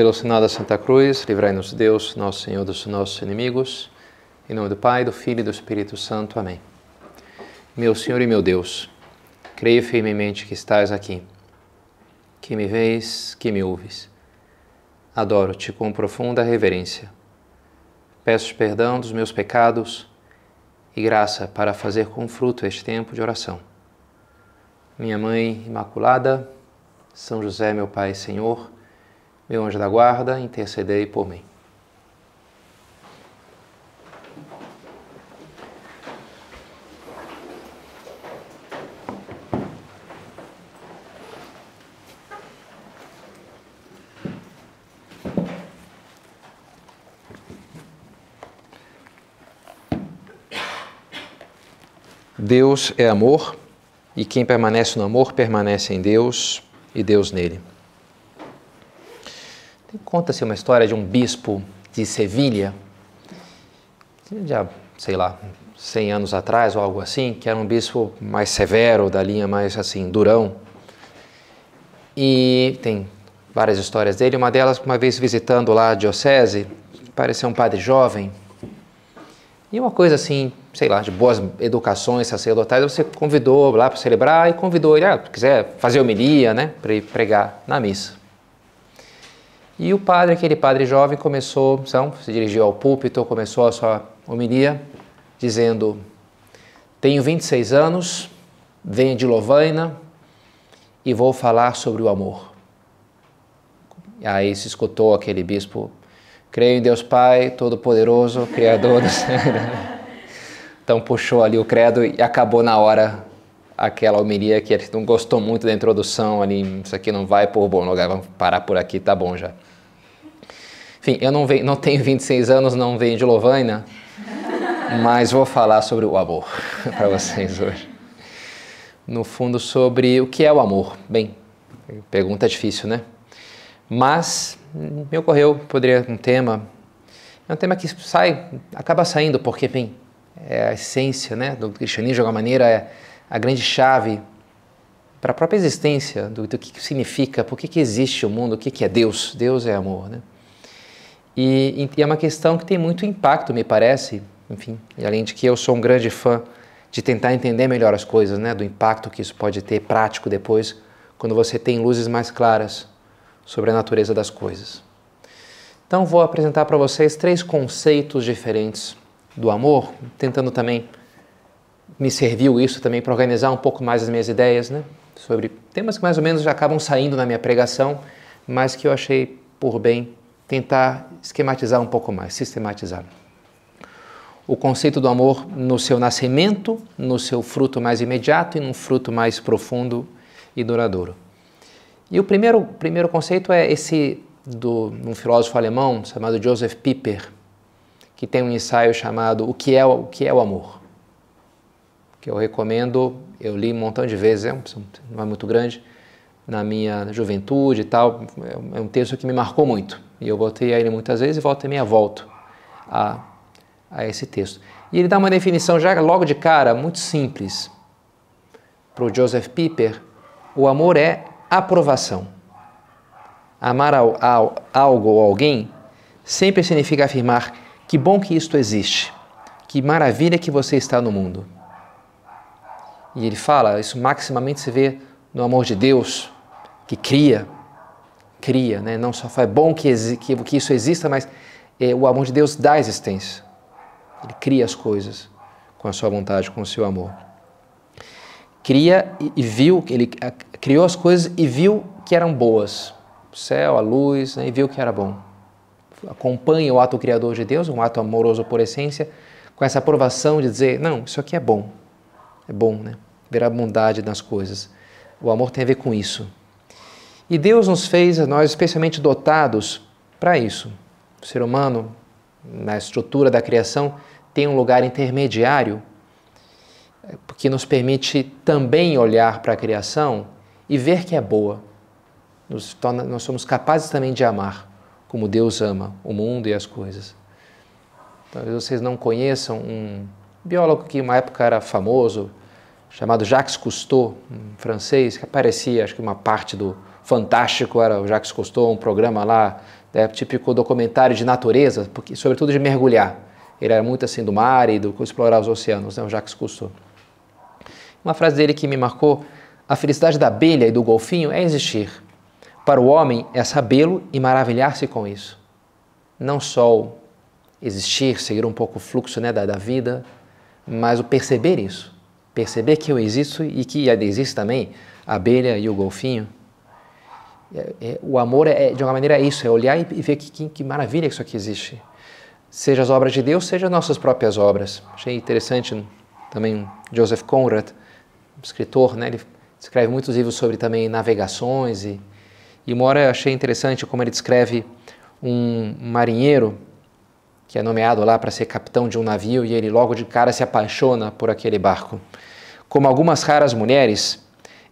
pelo sinal da Santa Cruz, livrai-nos Deus, nosso Senhor, dos nossos inimigos. Em nome do Pai, do Filho e do Espírito Santo. Amém. Meu Senhor e meu Deus, creio firmemente que estás aqui, que me vês, que me ouves. Adoro-te com profunda reverência. Peço perdão dos meus pecados e graça para fazer com fruto este tempo de oração. Minha Mãe Imaculada, São José, meu Pai e Senhor, meu anjo da guarda, intercedei por mim. Deus é amor, e quem permanece no amor permanece em Deus e Deus nele. Conta-se uma história de um bispo de Sevilha, já, sei lá, 100 anos atrás ou algo assim, que era um bispo mais severo, da linha mais assim, durão. E tem várias histórias dele, uma delas, uma vez visitando lá a diocese, pareceu um padre jovem, e uma coisa assim, sei lá, de boas educações sacerdotais, você convidou lá para celebrar e convidou ele, se quiser fazer homilia, né, para ir pregar na missa. E o padre, aquele padre jovem, começou, se dirigiu ao púlpito, começou a sua homilia, dizendo: tenho 26 anos, venho de Lovaina e vou falar sobre o amor. E aí se escutou aquele bispo: creio em Deus Pai, Todo-Poderoso, Criador do Céu. Então puxou ali o credo e acabou na hora aquela homilia que ele não gostou muito da introdução ali. Isso aqui não vai por bom lugar, vamos parar por aqui, tá bom já. Enfim, eu não tenho 26 anos, não venho de Lovaina, mas vou falar sobre o amor para vocês hoje. No fundo, sobre o que é o amor. Bem, pergunta difícil, né? Mas me ocorreu, poderia um tema que acaba saindo, porque bem, é a essência, né, do cristianismo, de alguma maneira é a grande chave para a própria existência, do que significa, por que existe o mundo, o que é Deus. Deus é amor, né? E é uma questão que tem muito impacto, me parece, enfim, e além de que eu sou um grande fã de tentar entender melhor as coisas, né, do impacto que isso pode ter prático depois, quando você tem luzes mais claras sobre a natureza das coisas. Então vou apresentar para vocês 3 conceitos diferentes do amor, tentando também, me serviu isso também para organizar um pouco mais as minhas ideias, né, sobre temas que mais ou menos já acabam saindo na minha pregação, mas que eu achei por bem tentar esquematizar um pouco mais, sistematizar. O conceito do amor no seu nascimento, no seu fruto mais imediato e num fruto mais profundo e duradouro. E o primeiro conceito é esse de um filósofo alemão chamado Josef Pieper, que tem um ensaio chamado O que é o Amor, que eu recomendo, eu li um montão de vezes, não é muito grande, na minha juventude e tal, é um texto que me marcou muito, e eu voltei a ele muitas vezes e volto a esse texto. E ele dá uma definição já logo de cara, muito simples, para o Joseph Pieper: o amor é aprovação. Amar algo ou alguém sempre significa afirmar que bom que isto existe, que maravilha que você está no mundo. E ele fala, isso maximamente se vê no amor de Deus, que cria, né? Não só é bom que isso exista, mas o amor de Deus dá existência. Ele cria as coisas com a sua vontade, com o seu amor. Ele criou as coisas e viu que eram boas, o céu, a luz, né? E viu que era bom. Acompanha o ato criador de Deus, um ato amoroso por essência, com essa aprovação de dizer, não, isso aqui é bom, né? Ver a bondade nas coisas. O amor tem a ver com isso. E Deus nos fez, nós, especialmente dotados para isso. O ser humano, na estrutura da criação, tem um lugar intermediário que nos permite também olhar para a criação e ver que é boa. Nós somos capazes também de amar, como Deus ama o mundo e as coisas. Talvez vocês não conheçam um biólogo que uma época era famoso, chamado Jacques Cousteau, um francês, que aparecia, acho que uma parte do Fantástico era o Jacques Cousteau, um programa lá típico documentário de natureza, porque, sobretudo de mergulhar. Ele era muito assim do mar e do explorar os oceanos, o Jacques Cousteau. Uma frase dele que me marcou: a felicidade da abelha e do golfinho é existir. Para o homem é sabê-lo e maravilhar-se com isso. Não só existir, seguir um pouco o fluxo da vida, mas o perceber isso. Perceber que eu existo e que existe também a abelha e o golfinho. O amor, de uma maneira, é isso, é olhar e ver que maravilha que isso aqui existe. Seja as obras de Deus, seja as nossas próprias obras. Achei interessante também Joseph Conrad, escritor, ele escreve muitos livros sobre também navegações e uma hora eu achei interessante como ele descreve um marinheiro que é nomeado lá para ser capitão de um navio e ele logo de cara se apaixona por aquele barco. Como algumas raras mulheres,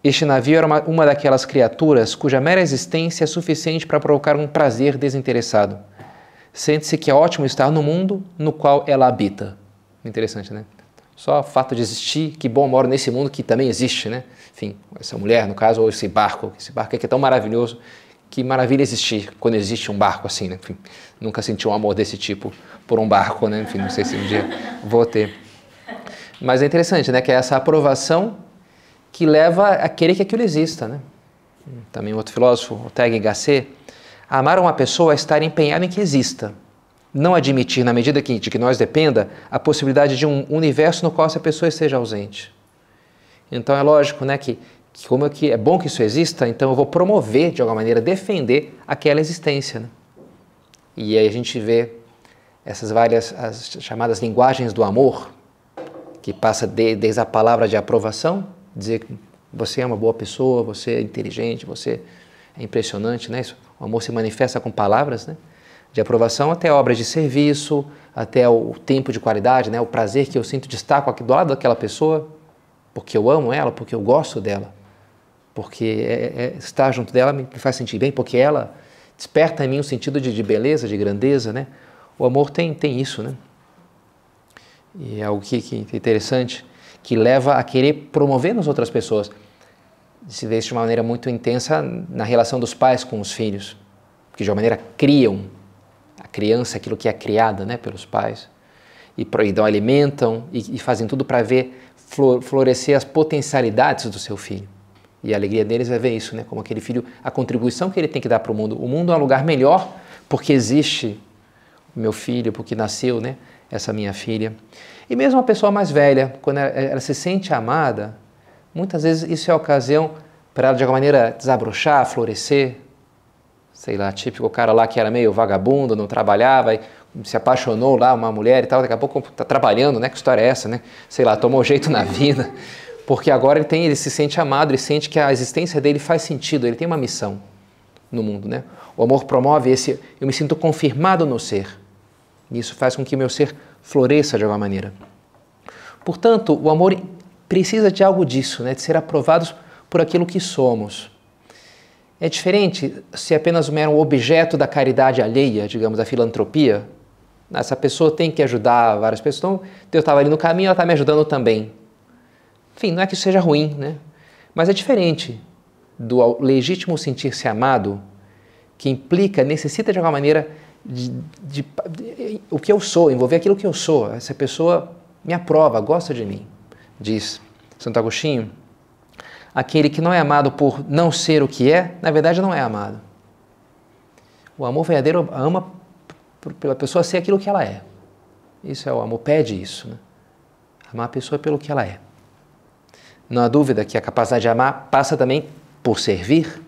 este navio era uma daquelas criaturas cuja mera existência é suficiente para provocar um prazer desinteressado. Sente-se que é ótimo estar no mundo no qual ela habita. Interessante, né? Só o fato de existir, que bom, eu moro nesse mundo que também existe, né? Enfim, essa mulher, no caso, ou esse barco aqui é tão maravilhoso, que maravilha existir quando existe um barco assim, né? Enfim, nunca senti um amor desse tipo por um barco, né? Enfim, não sei se um dia vou ter. Mas é interessante, né? Que é essa aprovação que leva a querer que aquilo exista, né? Também outro filósofo, Ortega y Gasset, amar uma pessoa é estar empenhado em que exista. Não admitir, na medida de que nós dependa, a possibilidade de um universo no qual essa pessoa esteja ausente. Então é lógico, né, que como é bom que isso exista, então eu vou promover, de alguma maneira, defender aquela existência, né? E aí a gente vê essas várias as chamadas linguagens do amor, que passa desde a palavra de aprovação, dizer que você é uma boa pessoa, você é inteligente, você é impressionante, né? Isso, o amor se manifesta com palavras, né? De aprovação até obras de serviço, até o tempo de qualidade, né? O prazer que eu sinto de estar do lado daquela pessoa, porque eu amo ela, porque eu gosto dela, porque estar junto dela me faz sentir bem, porque ela desperta em mim um sentido de beleza, de grandeza, né? O amor tem isso, né? E é algo que é interessante, que leva a querer promover nas outras pessoas. Se vê isso de uma maneira muito intensa na relação dos pais com os filhos, que de uma maneira criam a criança, aquilo que é criada, né, pelos pais, e alimentam e fazem tudo para ver florescer as potencialidades do seu filho. E a alegria deles é ver isso, né, como aquele filho, a contribuição que ele tem que dar para o mundo. O mundo é um lugar melhor porque existe o meu filho, porque nasceu, né, essa minha filha. E mesmo a pessoa mais velha, quando ela se sente amada, muitas vezes isso é a ocasião para ela, de alguma maneira, desabrochar, florescer. Sei lá, típico cara lá que era meio vagabundo, não trabalhava, e se apaixonou lá, uma mulher e tal, daqui a pouco está trabalhando, né? Que história é essa, né? Sei lá, tomou jeito na vida, porque agora ele se sente amado, ele sente que a existência dele faz sentido, ele tem uma missão no mundo, né? O amor promove esse, eu me sinto confirmado no ser, e isso faz com que meu ser floresça de alguma maneira. Portanto, o amor precisa de algo disso, né? De ser aprovados por aquilo que somos. É diferente se apenas um objeto da caridade alheia, digamos, da filantropia. Essa pessoa tem que ajudar várias pessoas. Então, eu estava ali no caminho, ela está me ajudando também. Enfim, não é que isso seja ruim, né? Mas é diferente do legítimo sentir-se amado, que implica, necessita de alguma maneira de o que eu sou, envolver aquilo que eu sou. Essa pessoa me aprova, gosta de mim, diz Santo Agostinho. Aquele que não é amado por não ser o que é, na verdade não é amado. O amor verdadeiro ama pela pessoa ser aquilo que ela é. Isso é o amor, pede isso, né? Amar a pessoa pelo que ela é. Não há dúvida que a capacidade de amar passa também por servir.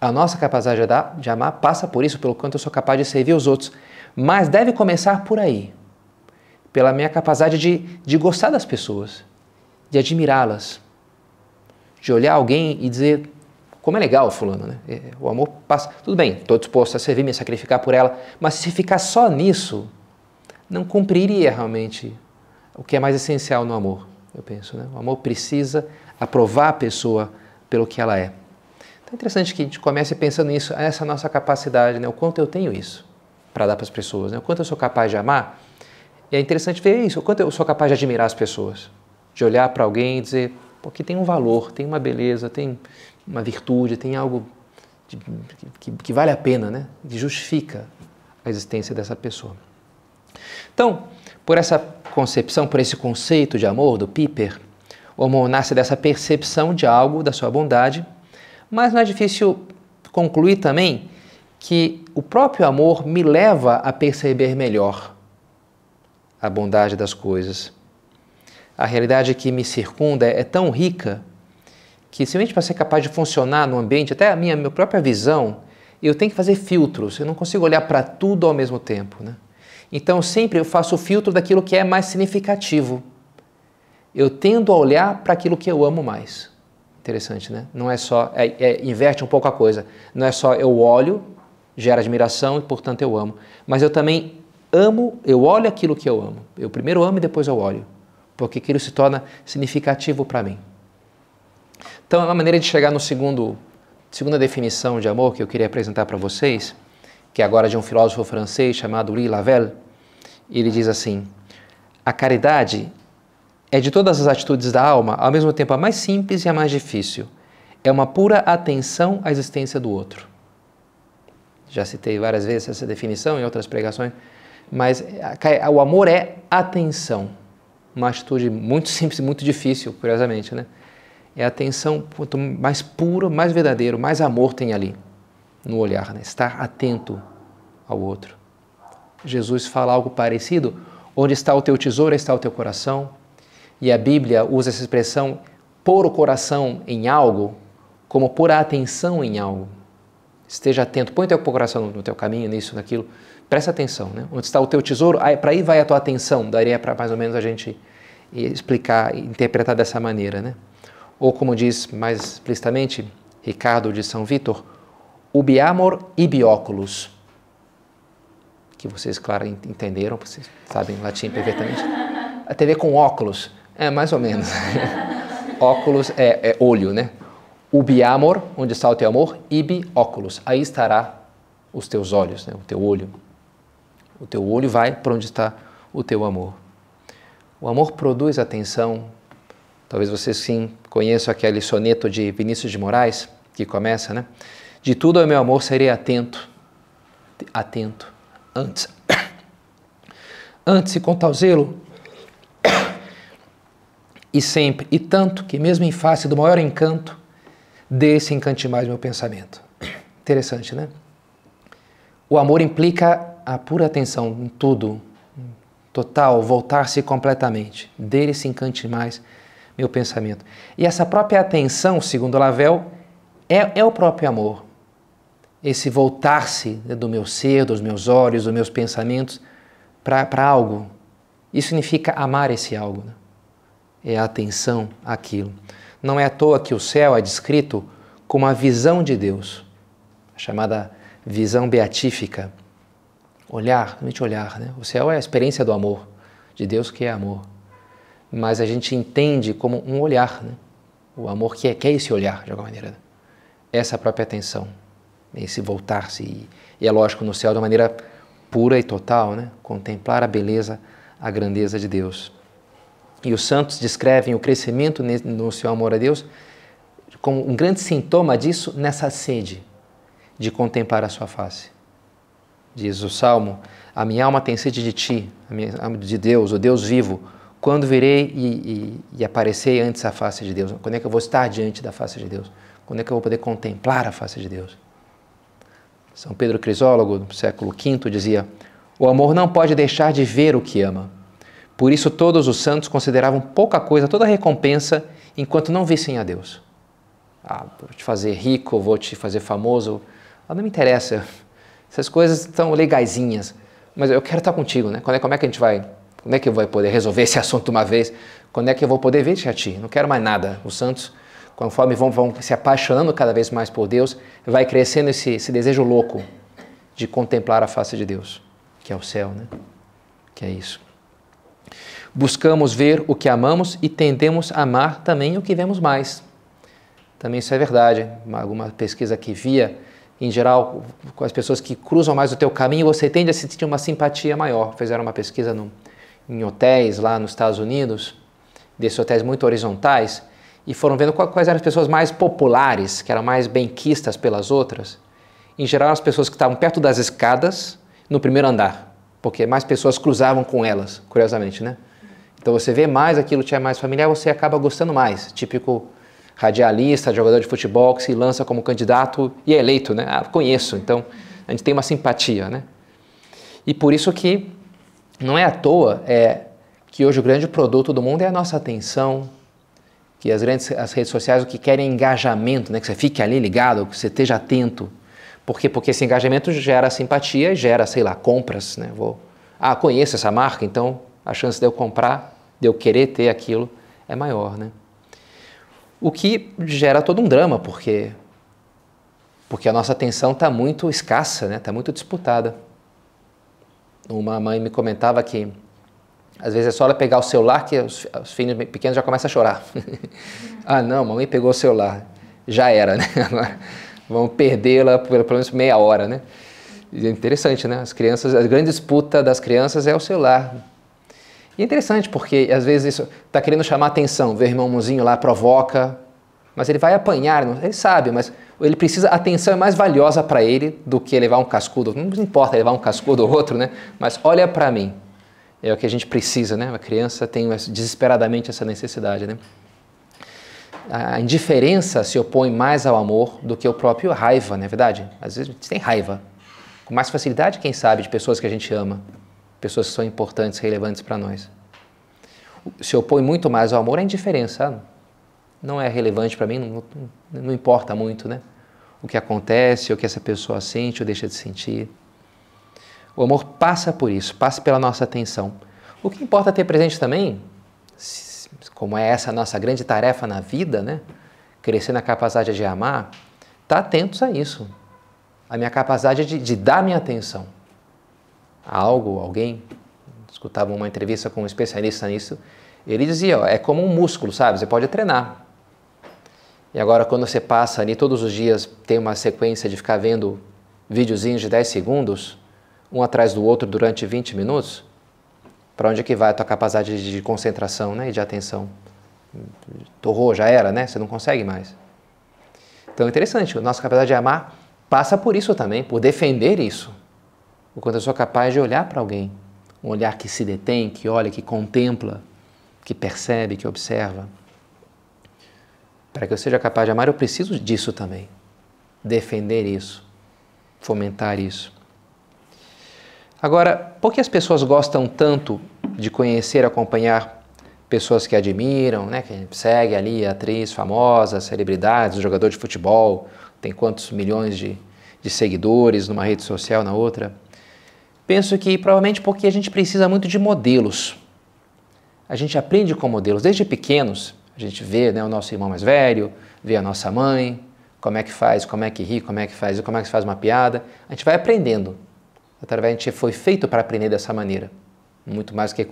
A nossa capacidade de amar passa por isso, pelo quanto eu sou capaz de servir os outros. Mas deve começar por aí, pela minha capacidade de gostar das pessoas, de admirá-las, de olhar alguém e dizer como é legal fulano, né? O amor passa, tudo bem, estou disposto a servir, me sacrificar por ela, mas se ficar só nisso, não cumpriria realmente o que é mais essencial no amor, eu penso, né? O amor precisa aprovar a pessoa pelo que ela é. Então é interessante que a gente comece pensando nisso, essa nossa capacidade, né? O quanto eu tenho isso para dar para as pessoas, né? O quanto eu sou capaz de amar, e é interessante ver isso, o quanto eu sou capaz de admirar as pessoas, de olhar para alguém e dizer, porque tem um valor, tem uma beleza, tem uma virtude, tem algo que vale a pena, né? Que justifica a existência dessa pessoa. Então, por essa concepção, por esse conceito de amor do Pieper, o amor nasce dessa percepção de algo, da sua bondade, mas não é difícil concluir também que o próprio amor me leva a perceber melhor a bondade das coisas. A realidade que me circunda é tão rica que, simplesmente para ser capaz de funcionar no ambiente, até a minha própria visão, eu tenho que fazer filtros, eu não consigo olhar para tudo ao mesmo tempo, né? Então, sempre eu faço o filtro daquilo que é mais significativo. Eu tendo a olhar para aquilo que eu amo mais. Interessante, né? Não é só... inverte um pouco a coisa. Não é só eu olho, gera admiração e, portanto, eu amo. Mas eu também amo, eu olho aquilo que eu amo. Eu primeiro amo e depois eu olho, porque aquilo se torna significativo para mim. Então, é uma maneira de chegar no segunda definição de amor que eu queria apresentar para vocês, que é agora de um filósofo francês chamado Louis Lavelle. Ele diz assim: a caridade é de todas as atitudes da alma, ao mesmo tempo a mais simples e a mais difícil. É uma pura atenção à existência do outro. Já citei várias vezes essa definição em outras pregações, mas o amor é atenção. Uma atitude muito simples e muito difícil, curiosamente, né? É a atenção, quanto mais puro, mais verdadeiro, mais amor tem ali no olhar, né? Estar atento ao outro. Jesus fala algo parecido: onde está o teu tesouro, está o teu coração. E a Bíblia usa essa expressão, pôr o coração em algo, como pôr a atenção em algo. Esteja atento, põe o teu coração no teu caminho, nisso, naquilo. Presta atenção, né? Onde está o teu tesouro, para aí vai a tua atenção. Daria para mais ou menos a gente explicar, interpretar dessa maneira, né? Ou como diz mais explicitamente Ricardo de São Vítor, ubi amor ibi oculos. Que vocês, claro, entenderam, vocês sabem latim perfeitamente. A TV com óculos, mais ou menos. Óculos é olho, né? Ubi amor, onde está o teu amor, ibi oculos. Aí estará os teus olhos, né? O teu olho. O teu olho vai para onde está o teu amor. O amor produz atenção. Talvez vocês sim conheçam aquele soneto de Vinícius de Moraes, que começa, né? De tudo ao meu amor serei atento. Atento. Antes e com tal zelo, e sempre, e tanto, que mesmo em face do maior encanto, desse encante mais meu pensamento. Interessante, né? O amor implica a pura atenção em tudo, total, voltar-se completamente. Dele se encante mais meu pensamento. E essa própria atenção, segundo Lavelle, é o próprio amor. Esse voltar-se do meu ser, dos meus olhos, dos meus pensamentos para algo. Isso significa amar esse algo, né? É a atenção àquilo. Não é à toa que o céu é descrito como a visão de Deus, a chamada visão beatífica. Olhar, realmente olhar, né? O céu é a experiência do amor, de Deus que é amor. Mas a gente entende como um olhar, né? O amor que é esse olhar, de alguma maneira. Essa própria atenção, esse voltar-se. E é lógico, no céu, de uma maneira pura e total, né? Contemplar a beleza, a grandeza de Deus. E os santos descrevem o crescimento no seu amor a Deus como um grande sintoma disso, nessa sede de contemplar a sua face. Diz o Salmo: a minha alma tem sede de ti, a minha alma de Deus, o Deus vivo. Quando virei e aparecer antes a face de Deus? Quando é que eu vou estar diante da face de Deus? Quando é que eu vou poder contemplar a face de Deus? São Pedro Crisólogo, no século V, dizia: o amor não pode deixar de ver o que ama. Por isso todos os santos consideravam pouca coisa, toda recompensa, enquanto não vissem a Deus. Vou te fazer rico, vou te fazer famoso, não me interessa. Essas coisas estão legaisinhas, mas eu quero estar contigo, né? Como é que a gente vai... Como é que eu vou poder resolver esse assunto uma vez? Quando é que eu vou poder ver-te a ti? Não quero mais nada. Os santos, conforme vão se apaixonando cada vez mais por Deus, vai crescendo esse desejo louco de contemplar a face de Deus, que é o céu, né? Que é isso. Buscamos ver o que amamos e tendemos a amar também o que vemos mais. Também isso é verdade. Alguma pesquisa que via, em geral, com as pessoas que cruzam mais o teu caminho, você tende a sentir uma simpatia maior. Fizeram uma pesquisa em hotéis lá nos Estados Unidos, desses hotéis muito horizontais, e foram vendo quais eram as pessoas mais populares, que eram mais benquistas pelas outras. Em geral, as pessoas que estavam perto das escadas, no primeiro andar, porque mais pessoas cruzavam com elas, curiosamente, né? Então você vê mais aquilo que é mais familiar, você acaba gostando mais. Típico radialista, jogador de futebol que se lança como candidato e é eleito, né? Ah, conheço, então a gente tem uma simpatia, né? E por isso que não é à toa que hoje o grande produto do mundo é a nossa atenção, que as redes sociais o que querem é engajamento, né? Que você fique ali ligado, que você esteja atento. Por quê? Porque esse engajamento gera simpatia e gera, sei lá, compras, né? Ah, conheço essa marca, então a chance de eu comprar, de eu querer ter aquilo, é maior, né? O que gera todo um drama, porque a nossa atenção está muito escassa, né? Está muito disputada. Uma mãe me comentava que, às vezes, é só ela pegar o celular que os filhos pequenos já começam a chorar. Ah, não, mamãe pegou o celular. Já era, né? Vão perdê-la por pelo menos meia hora, né? E é interessante, né? As crianças, a grande disputa das crianças é o celular. E é interessante porque, às vezes, isso está querendo chamar a atenção. Vê o irmãozinho lá, provoca, mas ele vai apanhar, ele sabe, mas ele precisa, a atenção é mais valiosa para ele do que levar um cascudo. Não importa levar um cascudo ou outro, né? Mas olha para mim, é o que a gente precisa, né? A criança tem desesperadamente essa necessidade, né? A indiferença se opõe mais ao amor do que o próprio raiva, não é verdade? Às vezes a gente tem raiva. Com mais facilidade, quem sabe, de pessoas que a gente ama, pessoas que são importantes, relevantes para nós. Se opõe muito mais ao amor a indiferença. Não é relevante para mim, não importa muito, né? O que acontece, o que essa pessoa sente ou deixa de sentir. O amor passa por isso, passa pela nossa atenção. O que importa ter presente também, como é essa nossa grande tarefa na vida, né? Crescer na capacidade de amar, tá atentos a isso. A minha capacidade de dar minha atenção a algo, alguém. Escutava uma entrevista com um especialista nisso, ele dizia, ó, é como um músculo, sabe? Você pode treinar. E agora quando você passa ali todos os dias, tem uma sequência de ficar vendo videozinhos de 10 segundos, um atrás do outro durante 20 minutos, para onde é que vai a tua capacidade de concentração, né, e de atenção? Torrou, já era, né? Você não consegue mais. Então é interessante, a nossa capacidade de amar passa por isso também, por defender isso. O quanto eu sou capaz de olhar para alguém, um olhar que se detém, que olha, que contempla, que percebe, que observa. Para que eu seja capaz de amar, eu preciso disso também. Defender isso, fomentar isso. Agora, por que as pessoas gostam tanto de conhecer, acompanhar pessoas que admiram, né? Que segue ali atriz famosa, celebridades, jogador de futebol, tem quantos milhões de seguidores numa rede social, na outra? Penso que provavelmente porque a gente precisa muito de modelos. A gente aprende com modelos. Desde pequenos, a gente vê, né, o nosso irmão mais velho, vê a nossa mãe, como é que faz, como é que ri, como é que faz, como é que se faz uma piada. A gente vai aprendendo. Através, a gente foi feito para aprender dessa maneira, muito mais que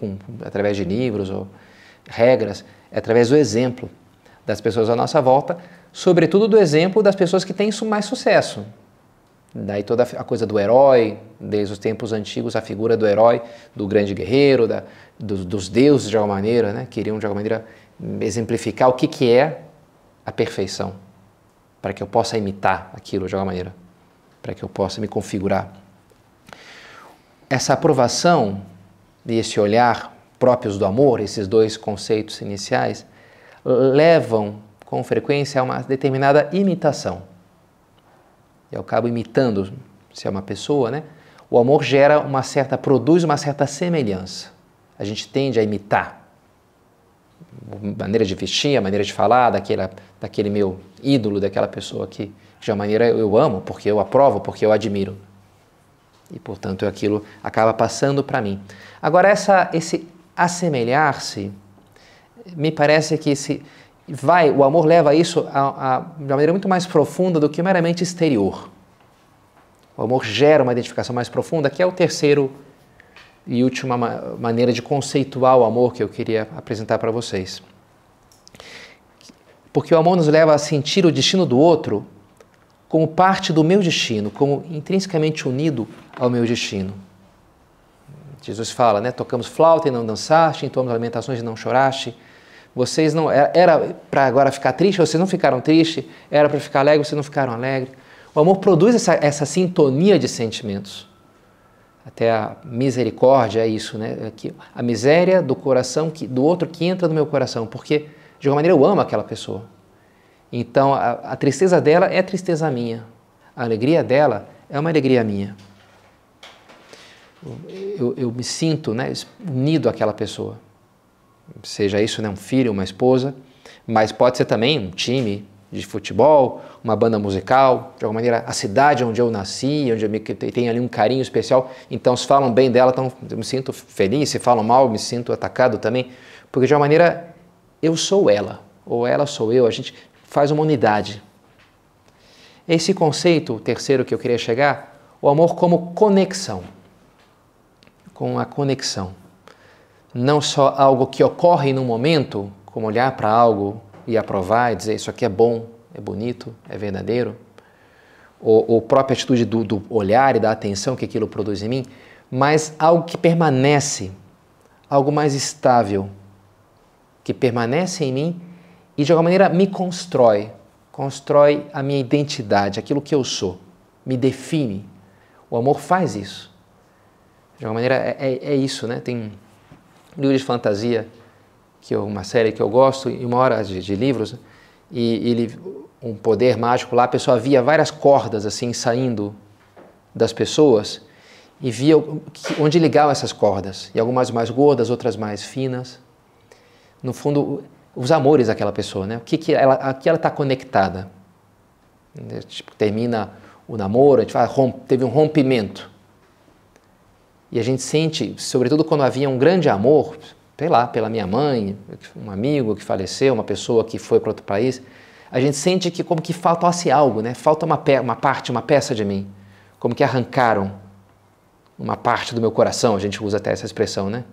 através de livros ou regras, é através do exemplo das pessoas à nossa volta, sobretudo do exemplo das pessoas que têm mais sucesso. Daí toda a coisa do herói, desde os tempos antigos, a figura do herói, do grande guerreiro, dos deuses de alguma maneira, né? Queriam de alguma maneira exemplificar o que é a perfeição, para que eu possa imitar aquilo de alguma maneira, para que eu possa me configurar. Essa aprovação e esse olhar próprios do amor, esses dois conceitos iniciais, levam com frequência a uma determinada imitação. Eu acabo imitando, se é uma pessoa, né? O amor gera uma certa, produz uma certa semelhança. A gente tende a imitar a maneira de vestir, a maneira de falar daquele meu ídolo, daquela pessoa que de uma maneira eu amo, porque eu aprovo, porque eu admiro. E, portanto, aquilo acaba passando para mim. Agora, esse assemelhar-se, me parece que o amor leva isso de uma maneira muito mais profunda do que meramente exterior. O amor gera uma identificação mais profunda, que é o terceiro e última maneira de conceituar o amor que eu queria apresentar para vocês. Porque o amor nos leva a sentir o destino do outro como parte do meu destino, como intrinsecamente unido ao meu destino. Jesus fala, né? Tocamos flauta e não dançaste, entoamos lamentações e não choraste. Vocês não... Era para agora ficar triste, vocês não ficaram tristes. Era para ficar alegre, vocês não ficaram alegres. O amor produz essa sintonia de sentimentos. Até a misericórdia é isso, né? Que a miséria do coração do outro que entra no meu coração, porque de alguma maneira eu amo aquela pessoa. Então a tristeza dela é tristeza minha. A alegria dela é uma alegria minha. Eu me sinto, né, unido àquela pessoa. Seja isso, né, um filho, uma esposa, mas pode ser também um time de futebol, uma banda musical, de alguma maneira a cidade onde eu nasci, onde eu tenho ali um carinho especial. Então, se falam bem dela, então eu me sinto feliz, se falam mal, eu me sinto atacado também, porque de alguma maneira eu sou ela, ou ela sou eu, a gente faz uma unidade. Esse conceito terceiro que eu queria chegar, o amor como conexão, com a conexão. Não só algo que ocorre num momento, como olhar para algo e aprovar e dizer isso aqui é bom, é bonito, é verdadeiro, ou própria atitude do olhar e da atenção que aquilo produz em mim, mas algo que permanece, algo mais estável, que permanece em mim e de alguma maneira me constrói a minha identidade, aquilo que eu sou, me define. O amor faz isso. De alguma maneira é isso, né? Tem livro de fantasia, que é uma série que eu gosto, e uma hora de livros, e ele, um poder mágico lá, a pessoa via várias cordas assim saindo das pessoas e via onde ligavam essas cordas, e algumas mais gordas, outras mais finas. No fundo, os amores daquela pessoa, né? A que ela está conectada. Tipo, termina o namoro, a gente fala, teve um rompimento. E a gente sente, sobretudo quando havia um grande amor, sei lá, pela minha mãe, um amigo que faleceu, uma pessoa que foi para outro país, a gente sente que como que faltasse algo, né? Falta uma peça de mim, como que arrancaram uma parte do meu coração, a gente usa até essa expressão, né?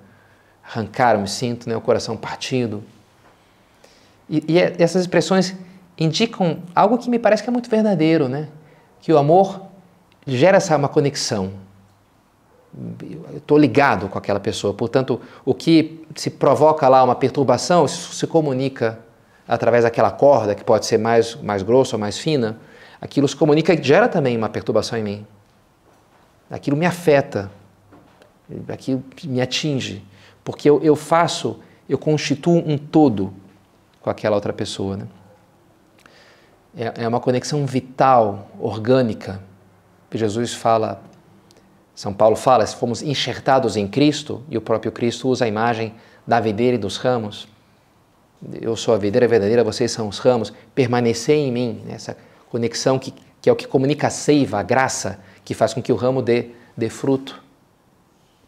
Arrancaram, me sinto, né? O coração partido. E essas expressões indicam algo que me parece que é muito verdadeiro, né? Que o amor gera uma conexão. Eu estou ligado com aquela pessoa, portanto, o que se provoca lá uma perturbação, isso se comunica através daquela corda, que pode ser mais grossa ou mais fina, aquilo se comunica e gera também uma perturbação em mim. Aquilo me afeta, aquilo me atinge, porque eu constituo um todo com aquela outra pessoa, né? É uma conexão vital, orgânica. Jesus fala... São Paulo fala, se fomos enxertados em Cristo, e o próprio Cristo usa a imagem da videira e dos ramos. Eu sou a videira verdadeira, vocês são os ramos. Permanecer em mim, né? Essa conexão que é o que comunica a seiva, a graça, que faz com que o ramo dê fruto.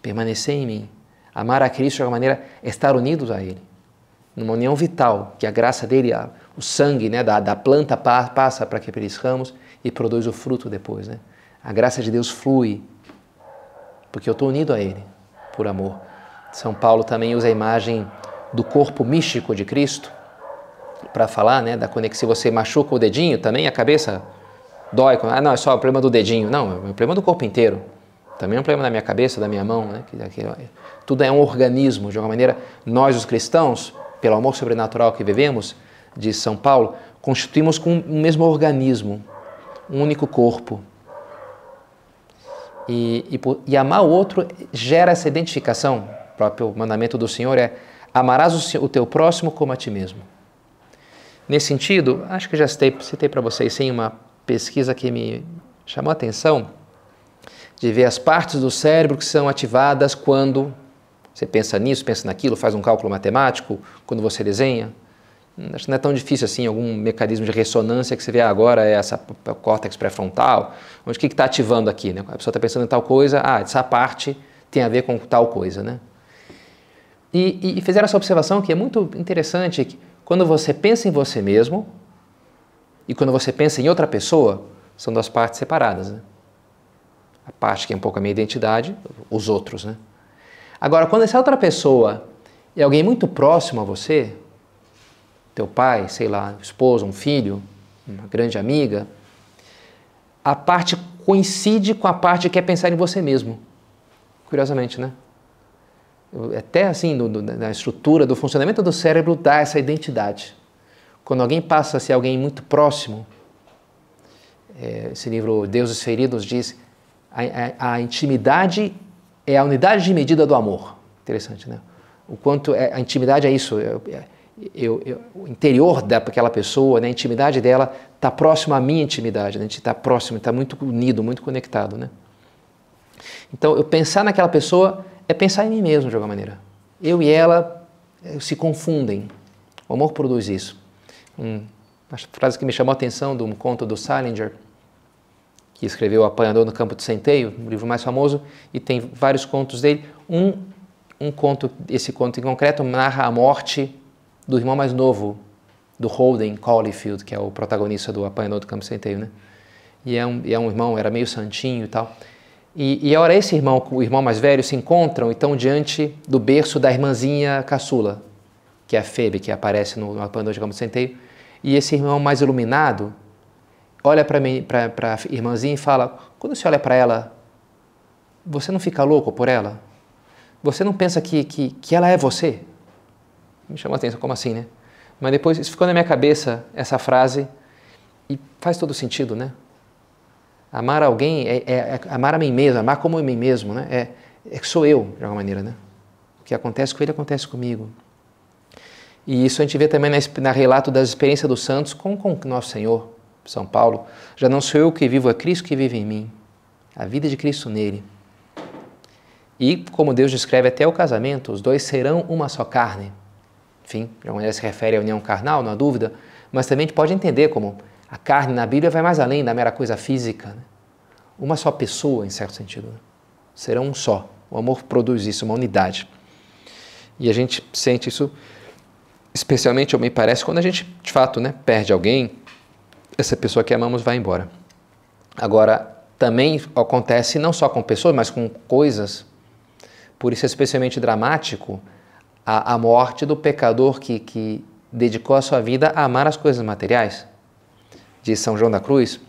Permanecer em mim. Amar a Cristo de alguma maneira é estar unidos a Ele. Numa união vital, que a graça dEle, o sangue, né, da planta passa para aqueles ramos e produz o fruto depois, né? A graça de Deus flui, porque eu estou unido a Ele, por amor. São Paulo também usa a imagem do corpo místico de Cristo para falar, né, da conexão. Se você machuca o dedinho, também a cabeça dói. Não, é só o problema do dedinho. Não, é o problema do corpo inteiro. Também é um problema da minha cabeça, da minha mão, né? Tudo é um organismo. De alguma maneira, nós, os cristãos, pelo amor sobrenatural que vivemos, diz São Paulo, constituímos com um mesmo organismo, um único corpo. E amar o outro gera essa identificação. O próprio mandamento do Senhor é amarás o teu próximo como a ti mesmo. Nesse sentido, acho que já citei para vocês, sim, uma pesquisa que me chamou a atenção, de ver as partes do cérebro que são ativadas quando você pensa nisso, pensa naquilo, faz um cálculo matemático, quando você desenha. Acho que não é tão difícil assim, algum mecanismo de ressonância que você vê agora, é essa córtex pré-frontal, onde o que está ativando aqui, né? A pessoa está pensando em tal coisa, essa parte tem a ver com tal coisa, né? E fizeram essa observação que é muito interessante, que quando você pensa em você mesmo e quando você pensa em outra pessoa, são duas partes separadas, né? A parte que é um pouco a minha identidade, os outros, né? Agora, quando essa outra pessoa é alguém muito próximo a você, teu pai, sei lá, esposa, um filho, uma grande amiga, a parte coincide com a parte que é pensar em você mesmo. Curiosamente, né? até assim, na estrutura do funcionamento do cérebro, dá essa identidade. Quando alguém passa a ser alguém muito próximo, esse livro Deuses Feridos diz, a intimidade é a unidade de medida do amor. Interessante, né? O quanto a intimidade é isso, o interior daquela pessoa, né? A intimidade dela está próxima à minha intimidade, né? A gente está próximo, está muito unido, muito conectado, né? Então, eu pensar naquela pessoa é pensar em mim mesmo, de alguma maneira. Eu e ela se confundem. O amor produz isso. Uma frase que me chamou a atenção de um conto do Salinger, que escreveu O Apanhador no Campo de Centeio, o livro mais famoso, e tem vários contos dele. Esse conto em concreto narra a morte do irmão mais novo, do Holden Caulfield, que é o protagonista do Apanhador do Campo de Centeio, né? E é um irmão, era meio santinho e tal. E a hora esse irmão com o irmão mais velho se encontram e estão diante do berço da irmãzinha caçula, que é a Febe, que aparece no Apanhador do Campo de Centeio. E esse irmão mais iluminado olha para a irmãzinha e fala, quando você olha para ela, você não fica louco por ela? Você não pensa que ela é você? Me chamou a atenção, como assim, né? Mas depois, isso ficou na minha cabeça, essa frase, e faz todo sentido, né? Amar alguém é amar a mim mesmo, amar como a mim mesmo, né? Sou eu, de alguma maneira, né? O que acontece com ele, acontece comigo. E isso a gente vê também no relato das experiências dos santos com Nosso Senhor, São Paulo. Já não sou eu que vivo, é Cristo que vive em mim. A vida de Cristo nele. E, como Deus descreve até o casamento, os dois serão uma só carne. Enfim, de alguma maneira se refere à união carnal, não há dúvida, mas também a gente pode entender como a carne na Bíblia vai mais além da mera coisa física, né? Uma só pessoa, em certo sentido, né? Serão um só. O amor produz isso, uma unidade. E a gente sente isso, especialmente, me parece, quando a gente, de fato, né, perde alguém, essa pessoa que amamos vai embora. Agora, também acontece não só com pessoas, mas com coisas. Por isso é especialmente dramático a morte do pecador que dedicou a sua vida a amar as coisas materiais. Diz São João da Cruz,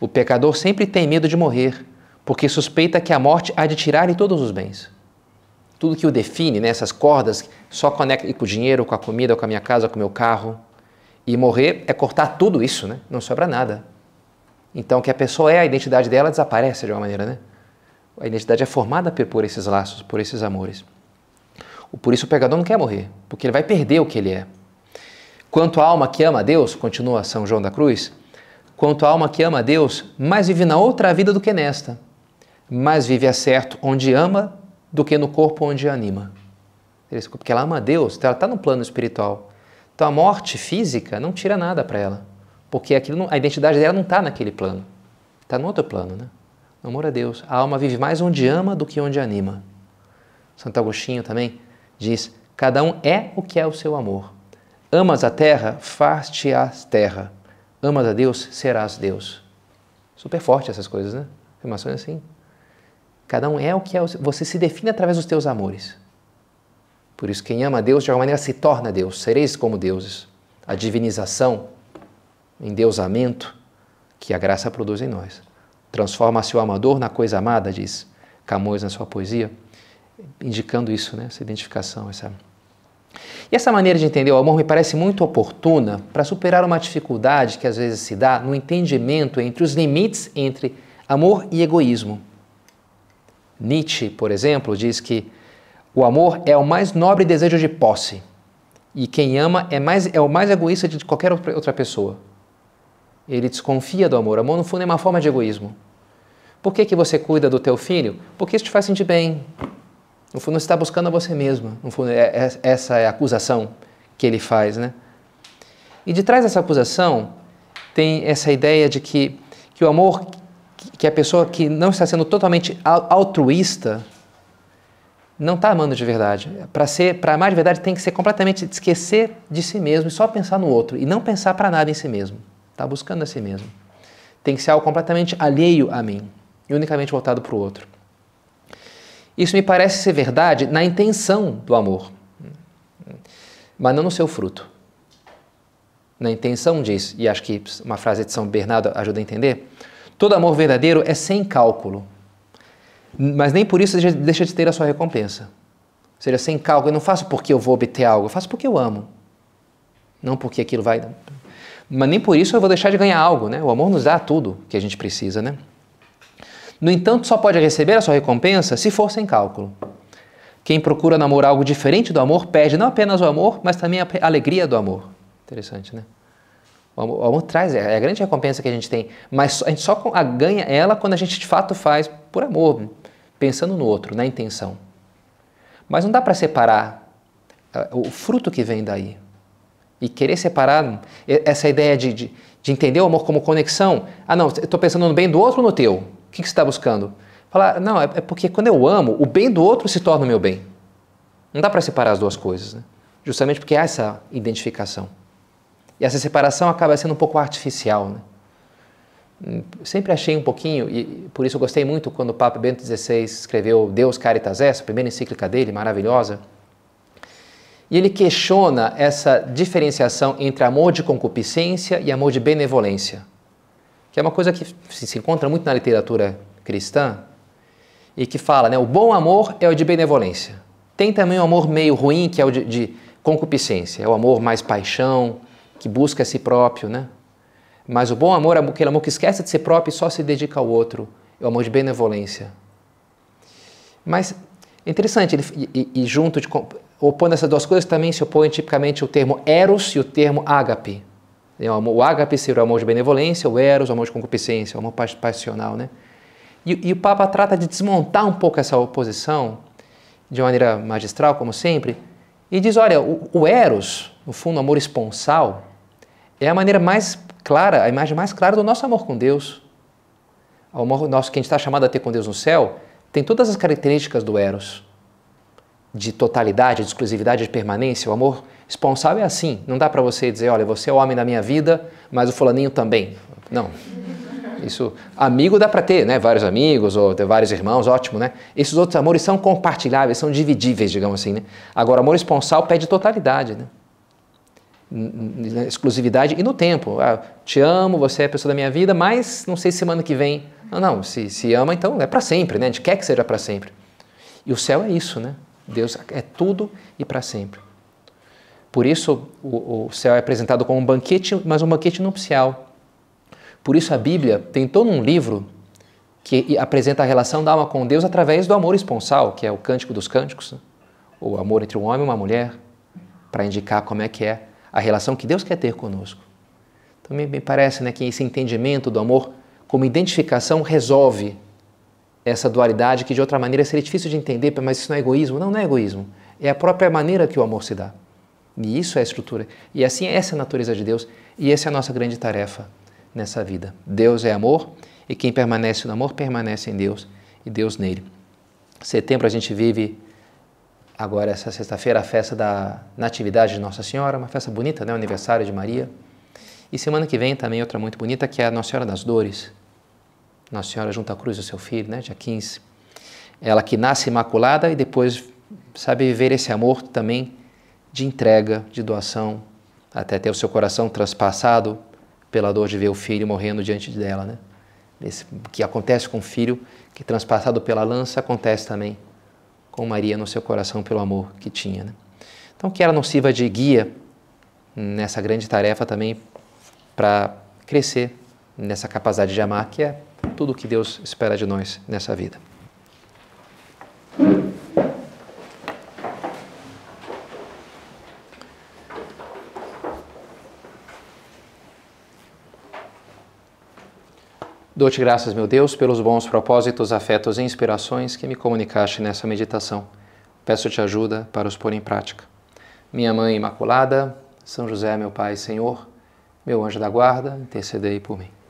o pecador sempre tem medo de morrer, porque suspeita que a morte há de tirar-lhe todos os bens. Tudo que o define, né, essas cordas, só conecta com o dinheiro, com a comida, com a minha casa, com o meu carro. E morrer é cortar tudo isso, né? Não sobra nada. Então, o que a pessoa é, a identidade dela desaparece de alguma maneira, né? A identidade é formada por esses laços, por esses amores. Por isso o pecador não quer morrer, porque ele vai perder o que ele é. Quanto à alma que ama a Deus, continua São João da Cruz, quanto à alma que ama a Deus, mais vive na outra vida do que nesta. Mais vive a certo onde ama do que no corpo onde anima. Porque ela ama a Deus, então ela está no plano espiritual. Então a morte física não tira nada para ela, porque a identidade dela não está naquele plano, está no outro plano, né? No amor a Deus. A alma vive mais onde ama do que onde anima. Santo Agostinho também diz, cada um é o que é o seu amor. Amas a terra, faz-te-ás terra. Amas a Deus, serás Deus. Super forte essas coisas, né? Afirmações assim. Cada um é o que é o seu. Você se define através dos teus amores. Por isso, quem ama a Deus, de alguma maneira, se torna Deus. Sereis como deuses. A divinização, endeusamento, que a graça produz em nós. Transforma-se o amador na coisa amada, diz Camões na sua poesia, indicando isso, né? Essa identificação. E essa maneira de entender o amor me parece muito oportuna para superar uma dificuldade que às vezes se dá no entendimento entre os limites entre amor e egoísmo. Nietzsche, por exemplo, diz que o amor é o mais nobre desejo de posse, e quem ama é o mais egoísta de qualquer outra pessoa. Ele desconfia do amor. O amor, no fundo, é uma forma de egoísmo. Por que você cuida do teu filho? Porque isso te faz sentir bem. No fundo, você está buscando a você mesma. No fundo, essa é a acusação que ele faz, né? E de trás dessa acusação tem essa ideia de que o amor, que a pessoa que não está sendo totalmente altruísta, não está amando de verdade. Para amar de verdade tem que ser completamente esquecer de si mesmo e só pensar no outro. E não pensar para nada em si mesmo. Está buscando a si mesmo. Tem que ser algo completamente alheio a mim. E unicamente voltado para o outro. Isso me parece ser verdade na intenção do amor. Mas não no seu fruto. Na intenção diz, e acho que uma frase de São Bernardo ajuda a entender, todo amor verdadeiro é sem cálculo. Mas nem por isso deixa de ter a sua recompensa. Ou seja, sem cálculo, eu não faço porque eu vou obter algo, eu faço porque eu amo. Não porque aquilo vai... Mas nem por isso eu vou deixar de ganhar algo, né? O amor nos dá tudo que a gente precisa, né? No entanto, só pode receber a sua recompensa se for sem cálculo. Quem procura namorar algo diferente do amor perde não apenas o amor, mas também a alegria do amor. Interessante, né? O amor traz, é a grande recompensa que a gente tem, mas a gente só ganha ela quando a gente de fato faz por amor, pensando no outro, na intenção. Mas não dá para separar o fruto que vem daí. E querer separar essa ideia de entender o amor como conexão. Ah, não, estou pensando no bem do outro ou no teu? O que você está buscando? Falar, não, é porque quando eu amo, o bem do outro se torna o meu bem. Não dá para separar as duas coisas, né? Justamente porque há essa identificação. E essa separação acaba sendo um pouco artificial, né? Sempre achei um pouquinho, e por isso eu gostei muito quando o Papa Bento XVI escreveu Deus Caritas Est, a primeira encíclica dele, maravilhosa. E ele questiona essa diferenciação entre amor de concupiscência e amor de benevolência, que é uma coisa que se encontra muito na literatura cristã e que fala, né, o bom amor é o de benevolência. Tem também o amor meio ruim, que é o de concupiscência, é o amor mais paixão, que busca a si próprio, né? Mas o bom amor é aquele amor que esquece de si próprio e só se dedica ao outro. É o amor de benevolência. Mas é interessante, ele, opondo essas duas coisas, também se opõe tipicamente o termo eros e o termo ágape. O ágape seria o amor de benevolência, o eros, o amor de concupiscência, o amor passional, né? E o Papa trata de desmontar um pouco essa oposição de uma maneira magistral, como sempre, e diz, olha, o eros, no fundo, o amor esponsal, é a maneira mais clara, a imagem mais clara do nosso amor com Deus. O amor nosso que a gente está chamado a ter com Deus no céu tem todas as características do eros, de totalidade, de exclusividade, de permanência. O amor esponsal é assim. Não dá para você dizer, olha, você é o homem da minha vida, mas o fulaninho também. Não. Isso, amigo dá para ter, né? Vários amigos ou ter vários irmãos, ótimo, né? Esses outros amores são compartilháveis, são dividíveis, digamos assim, né? Agora, o amor esponsal pede totalidade, né? Exclusividade e no tempo. Ah, te amo, você é a pessoa da minha vida, mas não sei semana que vem. Não, não, se ama, então é para sempre, né? A gente quer que seja para sempre. E o céu é isso, né? Deus é tudo e para sempre. Por isso o céu é apresentado como um banquete, mas um banquete nupcial. Por isso a Bíblia tem todo um livro que apresenta a relação da alma com Deus através do amor esponsal, que é o Cântico dos Cânticos, né? O amor entre um homem e uma mulher, para indicar como é que é a relação que Deus quer ter conosco. Então me parece, né, que esse entendimento do amor como identificação resolve essa dualidade que de outra maneira seria difícil de entender, mas isso não é egoísmo. Não, não é egoísmo. É a própria maneira que o amor se dá. E isso é a estrutura. E assim, essa é a natureza de Deus e essa é a nossa grande tarefa nessa vida. Deus é amor e quem permanece no amor permanece em Deus e Deus nele. Em setembro a gente vive agora, essa sexta-feira, a festa da Natividade de Nossa Senhora, uma festa bonita, né? O aniversário de Maria. E semana que vem também outra muito bonita, que é a Nossa Senhora das Dores. Nossa Senhora junto à cruz do seu filho, né? Dia 15. Ela que nasce imaculada e depois sabe viver esse amor também de entrega, de doação, até ter o seu coração transpassado pela dor de ver o filho morrendo diante dela, né? Esse que acontece com o filho, que transpassado pela lança, acontece também com Maria no seu coração pelo amor que tinha, né? Então que ela nos sirva de guia nessa grande tarefa também para crescer nessa capacidade de amar, que é tudo o que Deus espera de nós nessa vida. Dou-te graças, meu Deus, pelos bons propósitos, afetos e inspirações que me comunicaste nessa meditação. Peço-te ajuda para os pôr em prática. Minha Mãe Imaculada, São José, meu Pai e Senhor, meu anjo da guarda, intercedei por mim.